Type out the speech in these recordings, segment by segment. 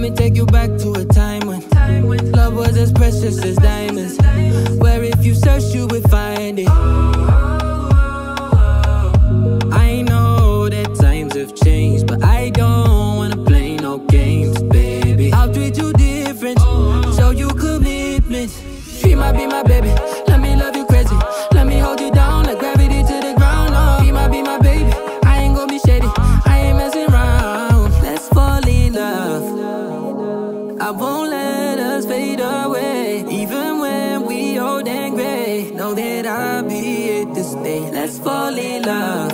Let me take you back to a time when love was as precious as diamonds, where if you search you would find it. I know that times have changed, but I don't wanna play no games, baby. I'll treat you different, show you commitment. Be my baby, let me love you crazy, let me hold you down like gravity to the ground. Oh, be my baby, I ain't gon' be shady, I ain't messing around. Let's fall in love, I won't let us fade away. Even when we old and grey, know that I'll be it this day. Let's fall in love,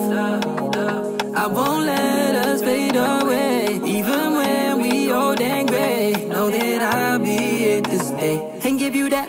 I won't let us fade away. Even when we old and grey, know that I'll be it this day. And give you that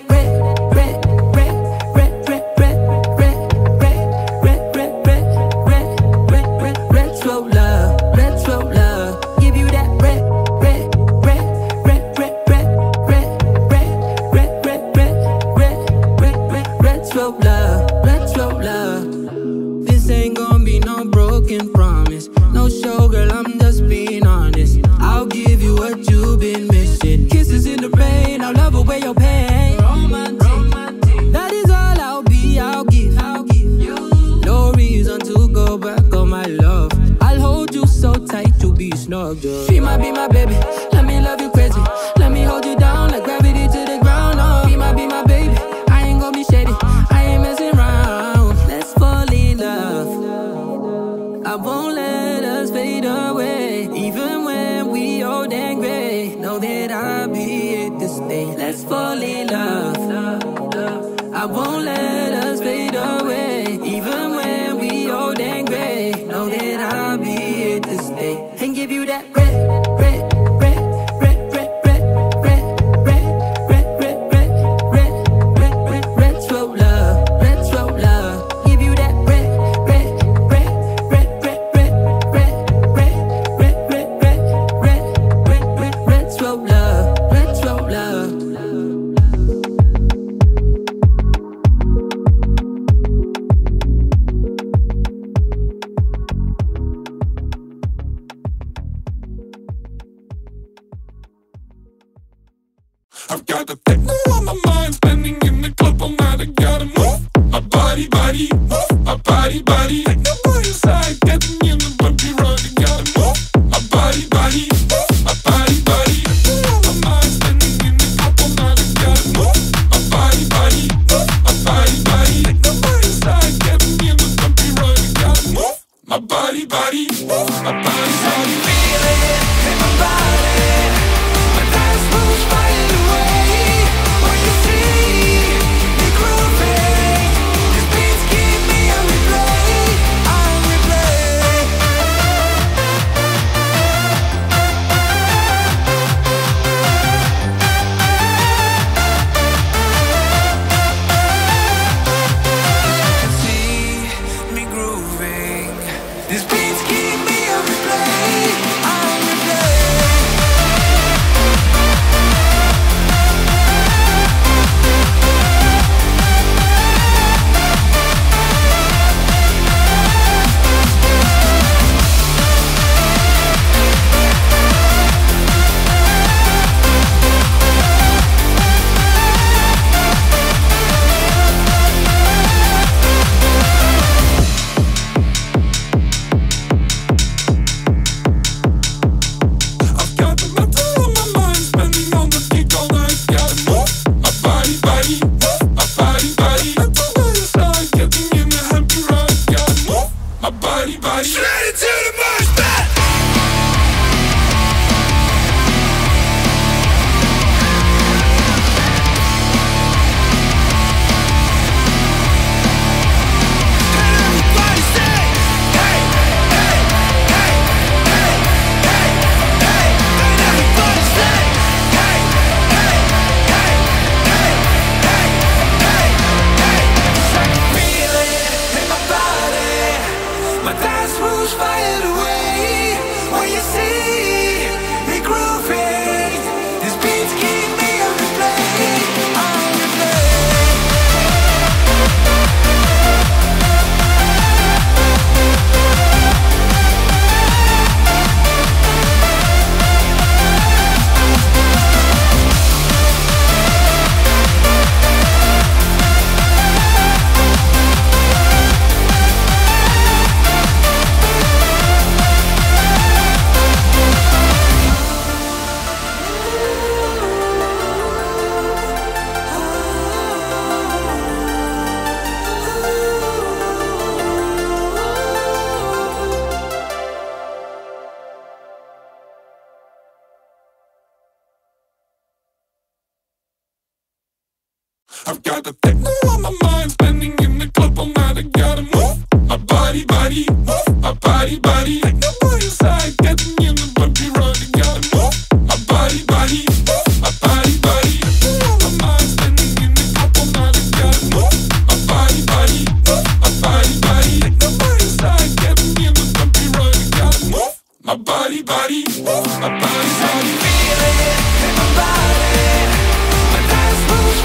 I've got the techno on my mind, spending in the club all night. I gotta move my body, body, move my body, body. Take the body side, getting in the bumpy road. I gotta move my body, body, move my body, body. Techno on my mind, spending in the club all night. I gotta move my body, body, move my body, body. Take the body side, getting in the bumpy road. I gotta move my body, body, move my body, body. Feel it in my body. My dance moves flying away. What you see,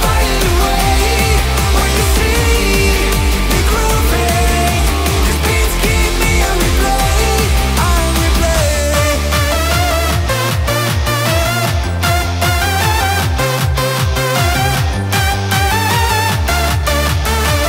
me grooving. These beats give me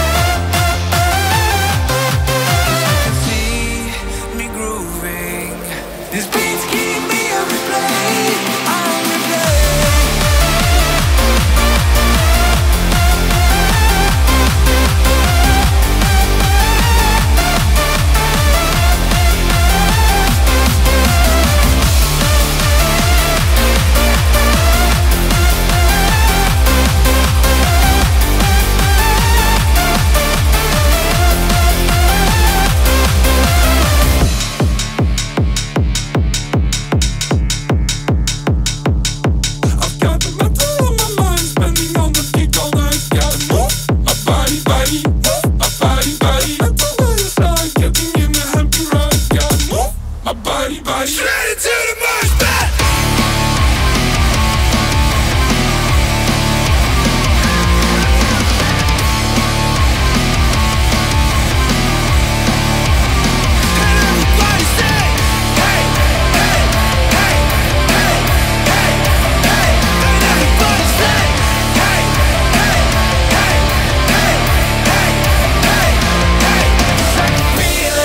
a replay,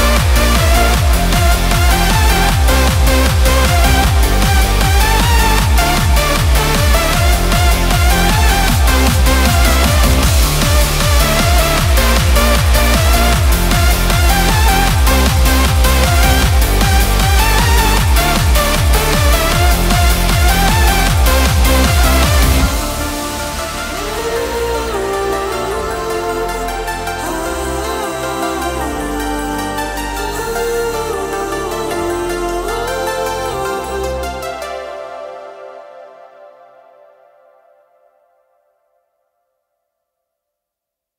a replay. See me grooving. These beats give me a replay. Straight into the mosh pit. And everybody say, hey, hey, hey, hey, hey, hey. And everybody say, hey, hey, hey, hey, hey, hey, hey. I can feel it in my body. My dance moves flying away. When you see me grooving, these beats keep me on replay, on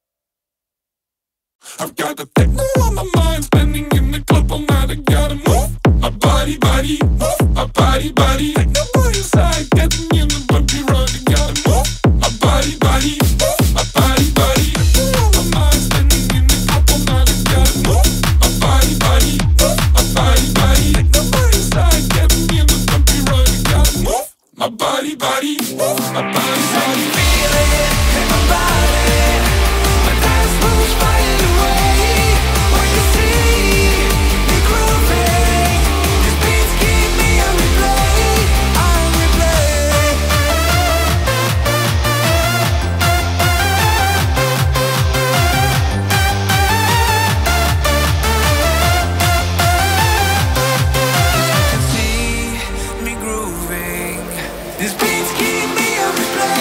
I've got the techno on my mind, spending in the club all night. I gotta move my body, body, move my body, body. Take the body side, getting in the bumpy road. I gotta move my body, body, move my body, body. Techno on my mind, spending in the club all night. I gotta move my body, body, move my body, body. Take the body side, getting in the bumpy road. I gotta move my body, body, move my body, body. Feel it in my body. My dance moves flying away. When you see me grooving, these beats give me a replay, a replay. See me grooving, these beats give me a replay.